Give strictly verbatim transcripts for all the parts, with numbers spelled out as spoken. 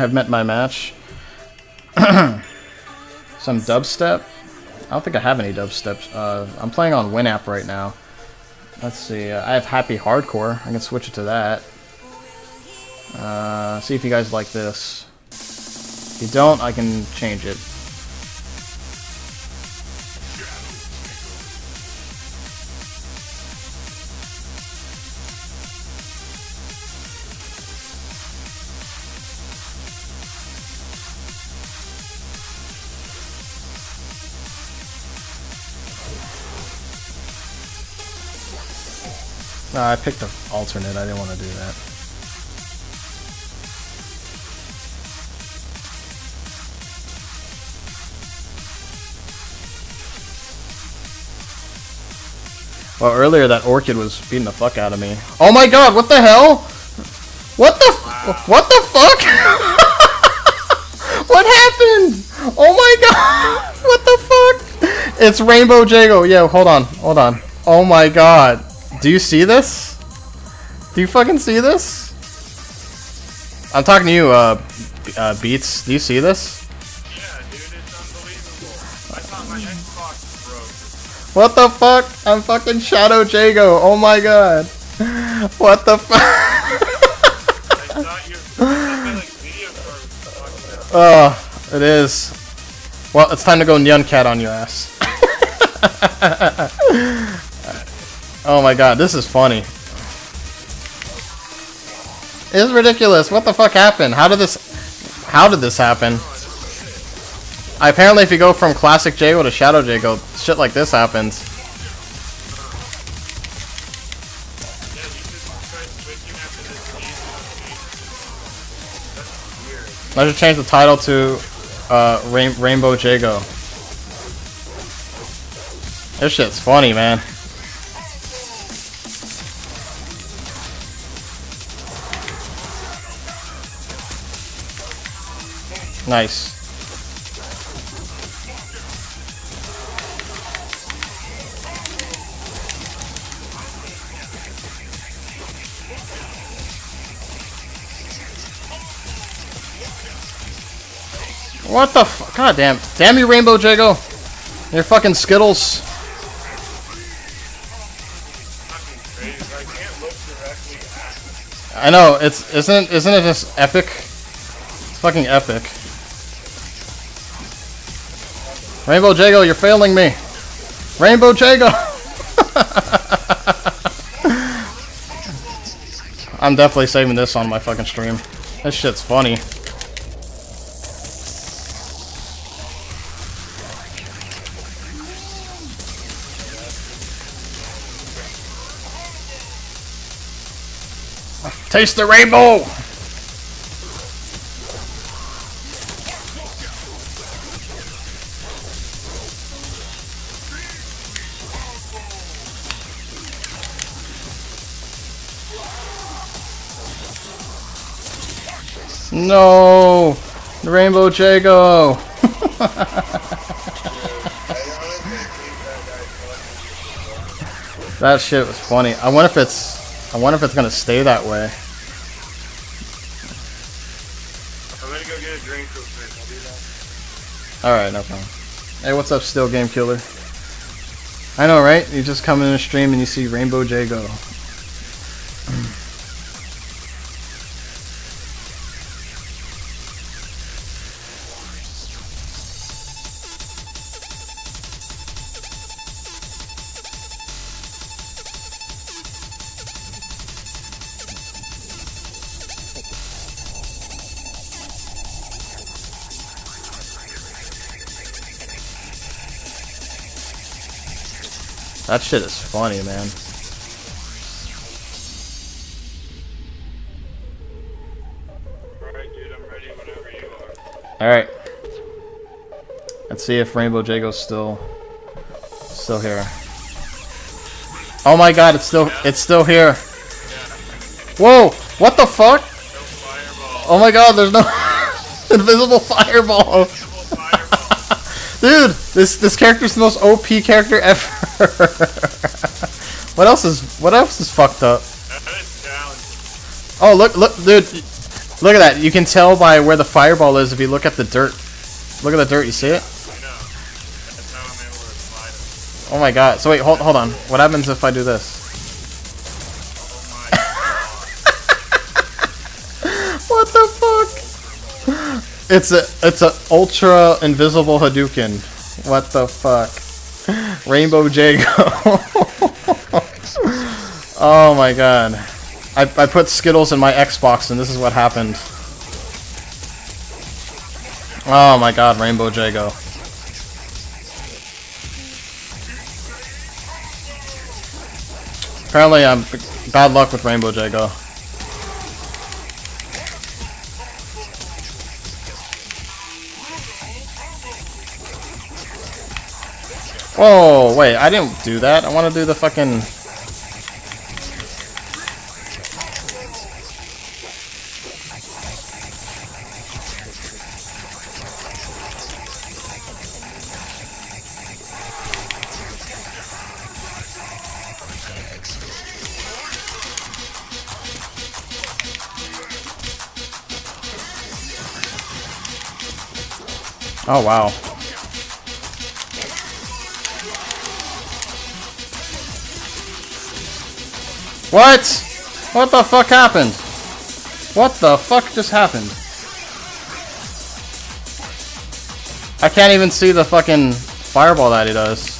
have met my match. Some dubstep? I don't think I have any dubsteps. Uh, I'm playing on WinApp right now. Let's see. Uh, I have Happy Hardcore. I can switch it to that. Uh, see if you guys like this. If you don't, I can change it. No, I picked an alternate. I didn't want to do that. Well, earlier that orchid was beating the fuck out of me. Oh my god, what the hell? What the f- What the fuck? What happened? Oh my god. What the fuck? It's Rainbow Jago. Yo, hold on. Hold on. Oh my god. Do you see this? Do you fucking see this? I'm talking to you, uh, uh, Beats. Do you see this? Yeah, dude, it's unbelievable. I thought my Xbox broke. What the fuck? I'm fucking Shadow Jago. Oh my god. What the fuck? I thought you were like video cards. Oh, it is. Well, it's time to go Nyan Cat on your ass. Oh my god, this is funny. It's ridiculous. What the fuck happened? How did this how did this happen? I, apparently if you go from classic Jago to Shadow Jago, shit like this happens. I should change the title to uh, Rain Rainbow Jago. This shit's funny, man. Nice. What the fuck? God damn. Damn you, Rainbow Jago. You're fucking Skittles. I know. It's isn't isn't it just epic? It's fucking epic. Rainbow Jago, you're failing me. Rainbow Jago! I'm definitely saving this on my fucking stream. This shit's funny. Taste the rainbow! No, Rainbow Jago. That shit was funny. I wonder if it's, I wonder if it's gonna stay that way. I'm gonna go get a drink real quick. I'll do that. All right, no problem. Hey, what's up, Still Game Killer? I know, right? You just come in a stream and you see Rainbow Jago. That shit is funny, man. Alright, dude, I'm ready whenever you are. Alright. Let's see if Rainbow Jago's still still here. Oh my god, it's still yeah. it's still here. Yeah. Whoa! What the fuck? No fireball. Oh my god, there's no invisible fireball. Invisible fireball. Dude, this this character's the most O P character ever. what else is what else is fucked up? That is challenging. Oh look look dude, Look at that. You can tell by where the fireball is if you look at the dirt. Look at the dirt. You see it? I know. That's how I'm able to slide it. Oh my god. So wait, hold, hold on. What happens if I do this? What the fuck? It's a it's a ultra invisible Hadouken. What the fuck? Rainbow Jago. Oh my god. I, I put Skittles in my Xbox and this is what happened. Oh my god, Rainbow Jago. Apparently I'm bad luck with Rainbow Jago. Whoa, wait, I didn't do that. I want to do the fucking... Oh, wow. What? What the fuck happened? What the fuck just happened? I can't even see the fucking fireball that he does.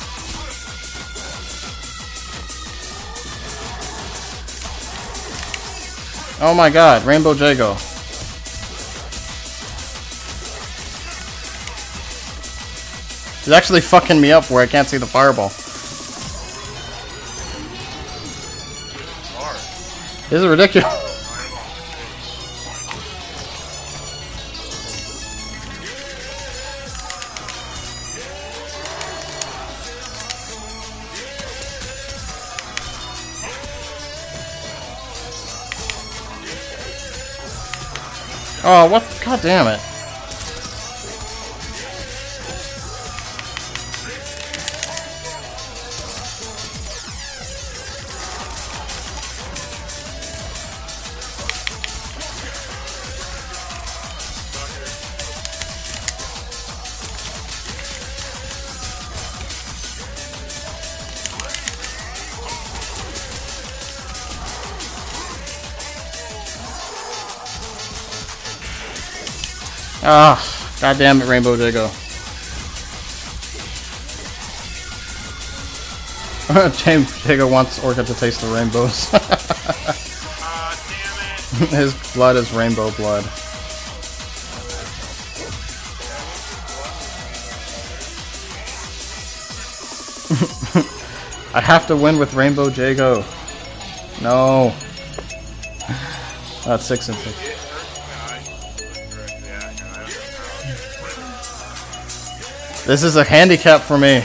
Oh my god, Rainbow Jago. He's actually fucking me up where I can't see the fireball. This is ridiculous. Oh, what? God damn it. Ah, oh, god damn it, Rainbow Jago. James Jago wants Orca to taste the rainbows. uh, damn it. His blood is rainbow blood. I have to win with Rainbow Jago. No. That's six and six. This is a handicap for me.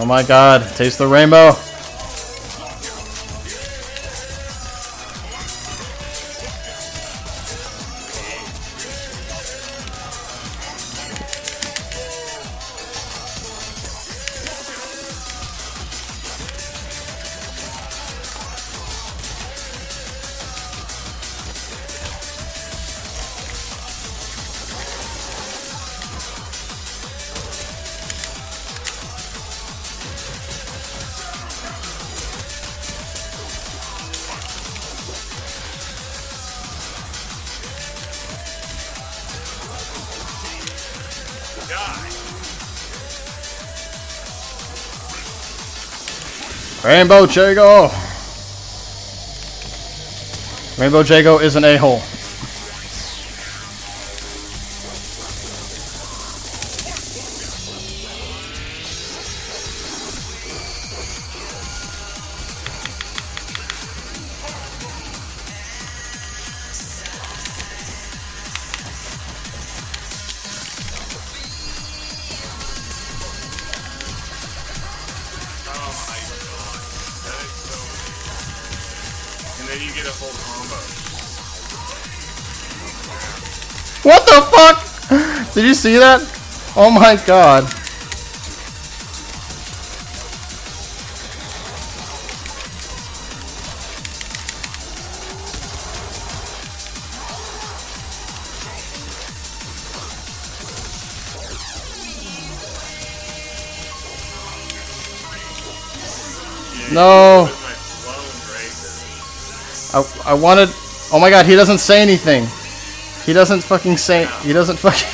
Oh my god, taste the rainbow. Rainbow Jago! Rainbow Jago is an a-hole. Then you get a whole combo. What the fuck? Did you see that? Oh my god. No. I, I wanted... Oh my god, he doesn't say anything. He doesn't fucking say... He doesn't fucking...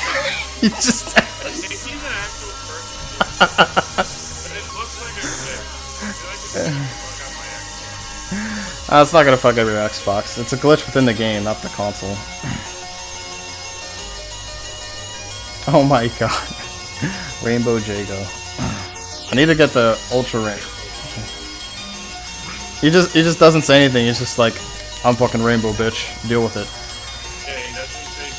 he just... uh, it's not gonna fuck up your Xbox. It's a glitch within the game, not the console. Oh my god. Rainbow Jago. I need to get the Ultra Ring. He just he just doesn't say anything. He's just like, I'm fucking Rainbow, bitch. Deal with it. Yeah, he doesn't say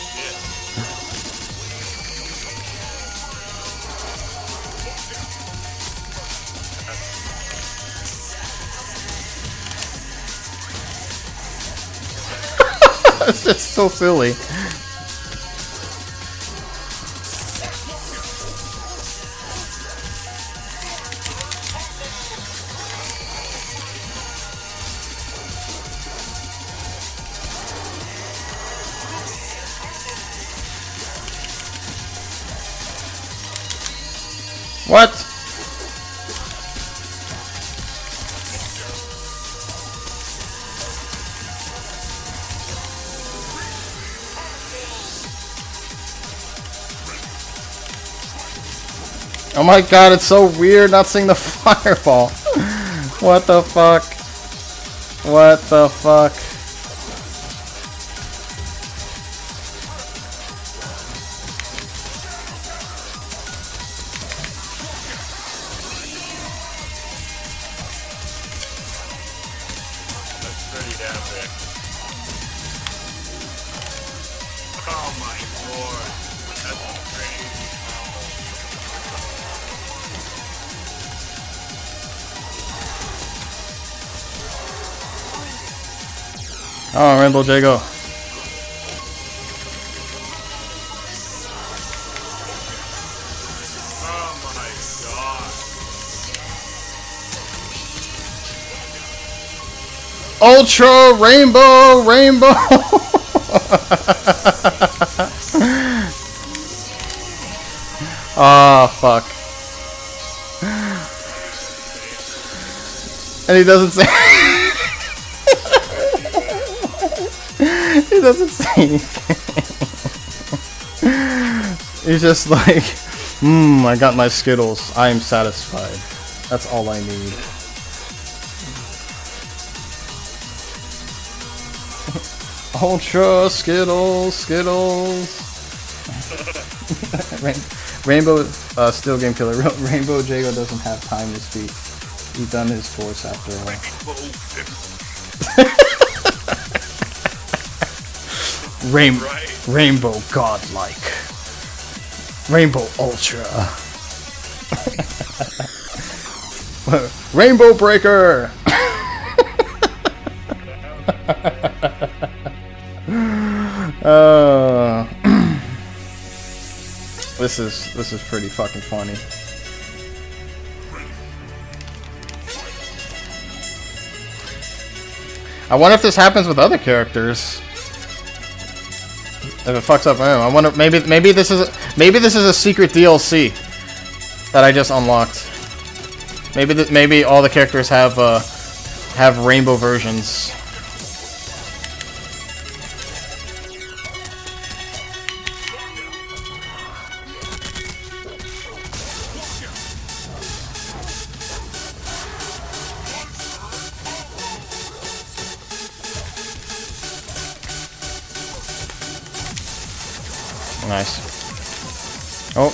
shit. It's just so silly. What? Oh my god, it's so weird not seeing the fireball. What the fuck? What the fuck? Oh, Rainbow Jago. Oh my god. Ultra Rainbow Rainbow. Ah, oh, fuck. And he doesn't say he doesn't say anything. He's just like, mmm, I got my Skittles. I am satisfied. That's all I need. Ultra Skittles, Skittles. Rain Rainbow, uh, Steel Game Killer. Rainbow Jago doesn't have time to speak. He's done his course after all. Rain right. Rainbow godlike. Rainbow Ultra. Rainbow Breaker. uh, this is this is pretty fucking funny. I wonder if this happens with other characters. If it fucks up, I don't know. I wonder. Maybe, maybe this is a, maybe this is a secret D L C that I just unlocked. Maybe, th maybe all the characters have uh, have rainbow versions. Nice. Oh.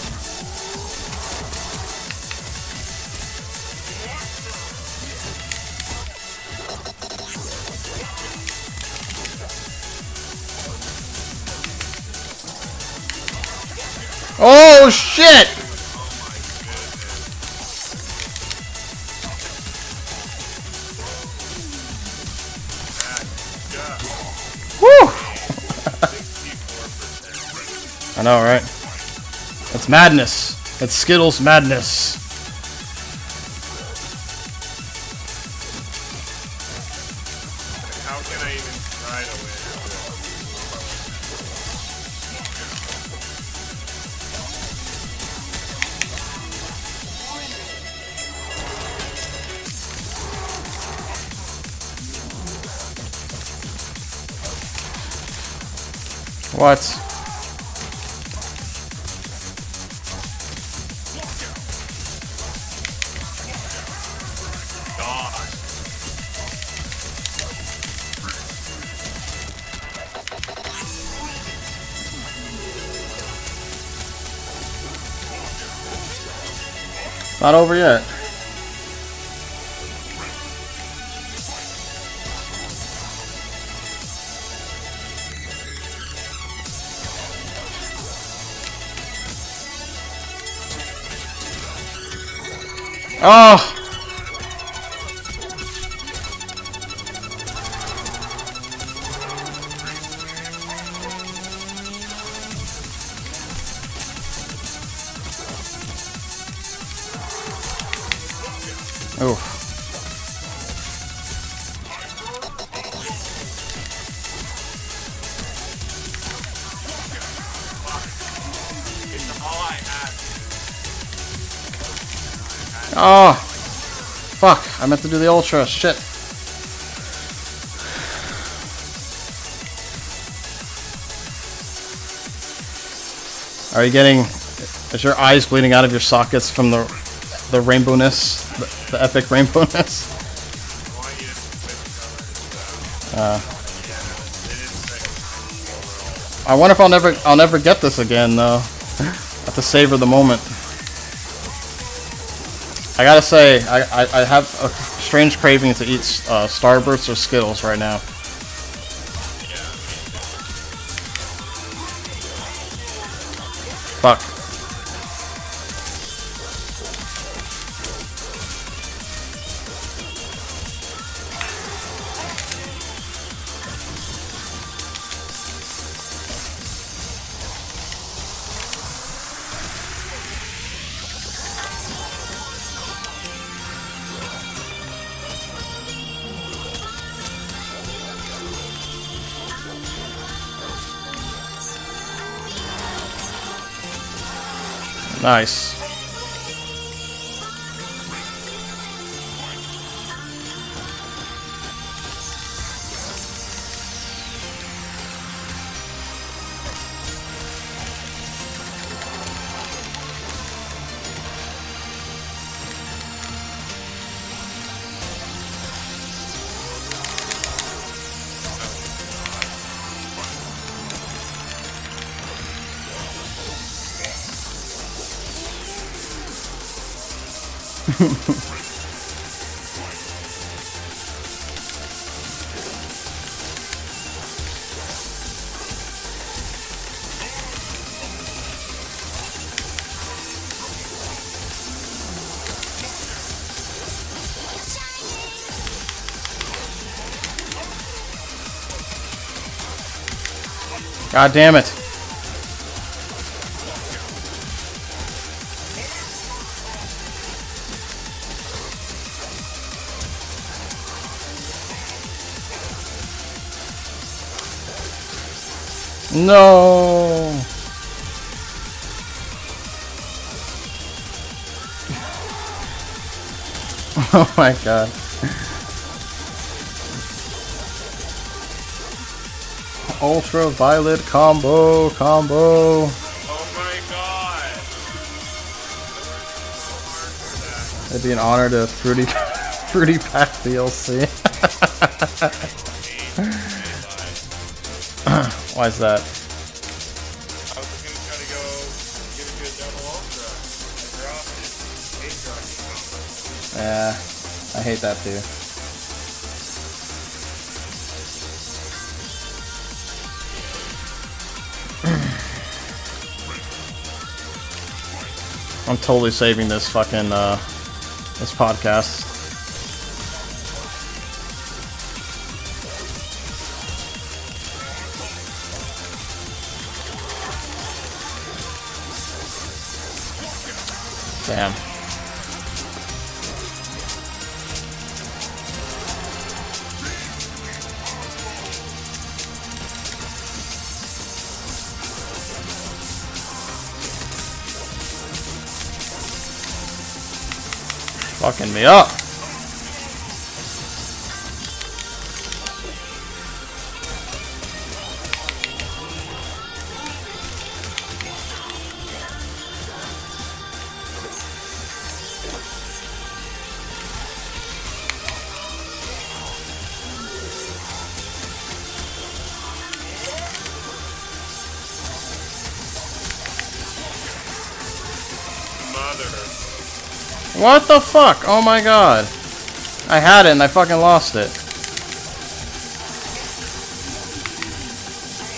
Oh shit! I know, right? It's madness. It's Skittles madness. How can I even try to win? What? Not over yet. Oh! Oh. Oh, fuck. I meant to do the ultra. Shit. Are you getting... Is your eyes bleeding out of your sockets from the the rainbowness? The, the epic rainbowness? Uh, I wonder if I'll never, I'll never get this again, though. I have to savor the moment. I gotta say, I, I, I have a strange craving to eat uh, Starbursts or Skittles right now. Fuck. Nice. God damn it. No. Oh my god. Ultraviolet combo, combo. Oh my god. It'd be an honor to fruity fruity pack D L C. Why is that? I was just gonna try to go give it to a double ultra and drop it. Hate dropping combo. Yeah, I hate that too. I'm totally saving this fucking uh this podcast. Damn. Fucking me up. What the fuck? Oh my god. I had it and I fucking lost it.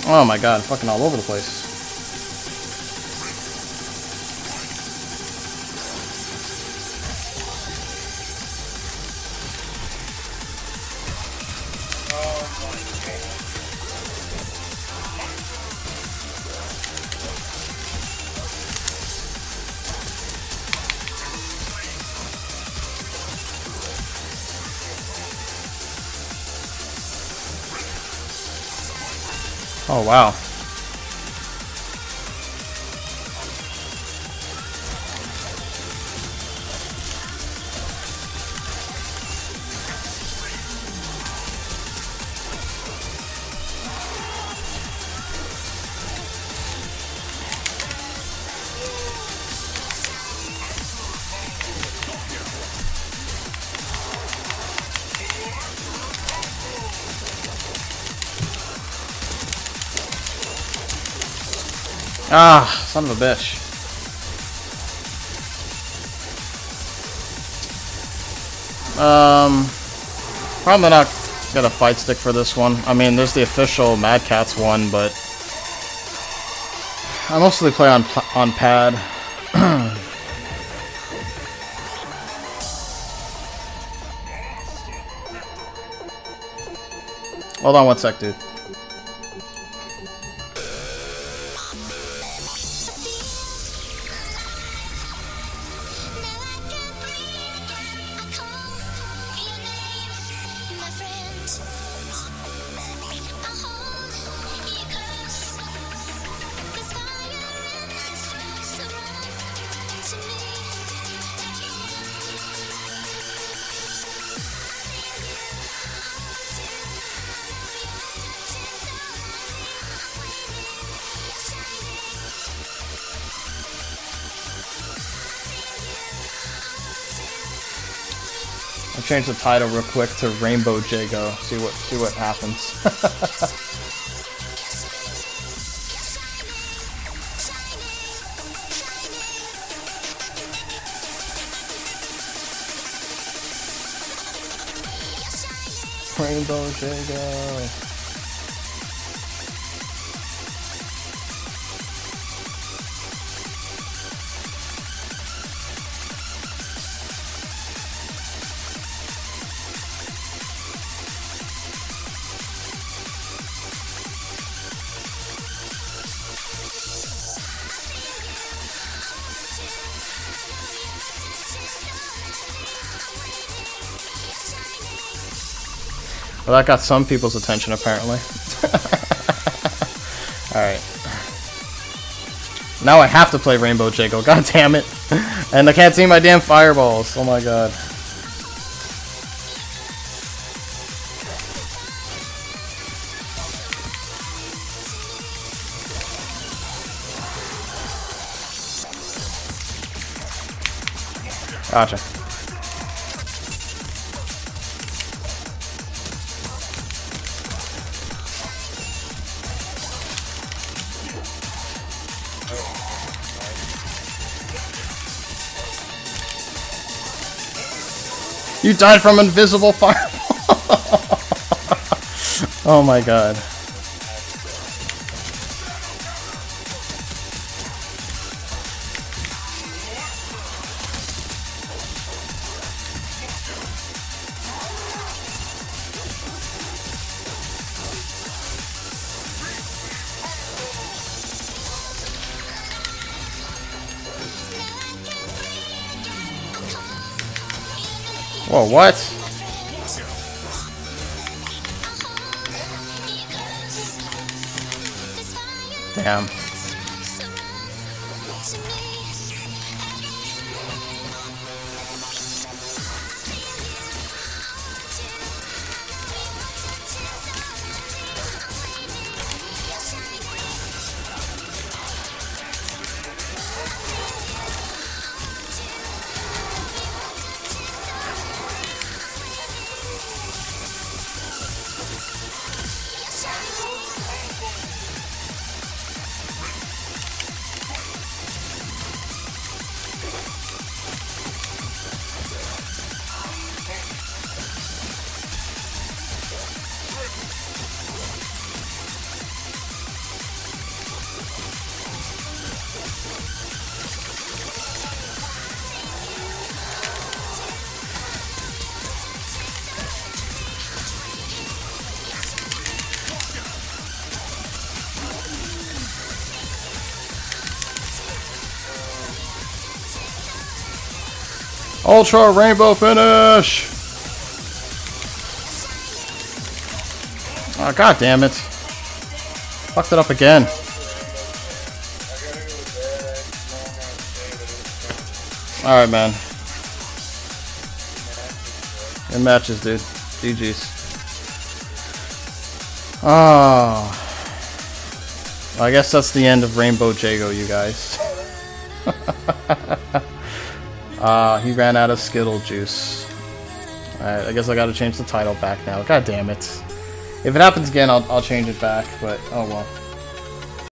Oh my god, I'm fucking all over the place. Oh, wow. Ah, son of a bitch. Um, probably not got a fight stick for this one. I mean, there's the official Mad Catz one, but I mostly play on on pad. Hold on one sec, dude. I'll change the title real quick to Rainbow Jago. See what see what happens. Rainbow Jago. Well, that got some people's attention, apparently. Alright. Now I have to play Rainbow Jago, god damn it. And I can't see my damn fireballs, oh my god. Gotcha. You died from invisible fireball. Oh my god. Whoa, what? Damn. Ultra Rainbow Finish! Oh, God damn it. Fucked it up again. Alright, man. It matches, dude. G G's. Oh. I guess that's the end of Rainbow Jago, you guys. Ah, uh, he ran out of Skittle juice. Alright, I guess I gotta change the title back now. God damn it. If it happens again, I'll, I'll change it back, but oh well.